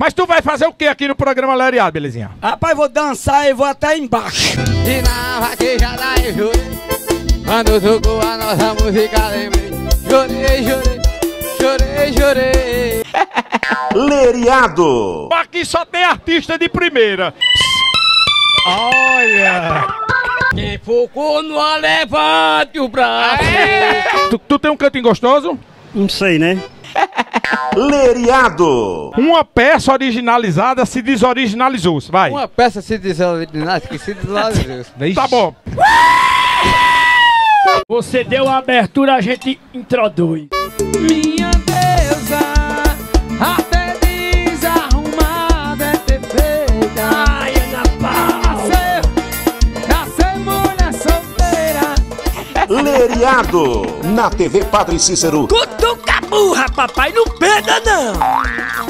Mas tu vai fazer o que aqui no programa Leriado, belezinha? Rapaz, vou dançar e vou até embaixo. E na vaquejada eu chorei. Quando tocou a nossa música lembrei. Chorei, chorei, chorei, chorei. Leriado. Aqui só tem artista de primeira. Olha. Quem focou no levante o braço. Tu tem um cantinho gostoso? Não sei, né? Leriado. Uma peça originalizada se desoriginalizou. Vai. Uma peça se desoriginalizou. Tá bom. Você deu a abertura, a gente introduz. Minha deusa, até desarrumada é perfeita. Ai, Ana Paula. Nasceu mulher solteira. Leriado, na TV Padre Cícero. Cutuca burra, papai, não pega não.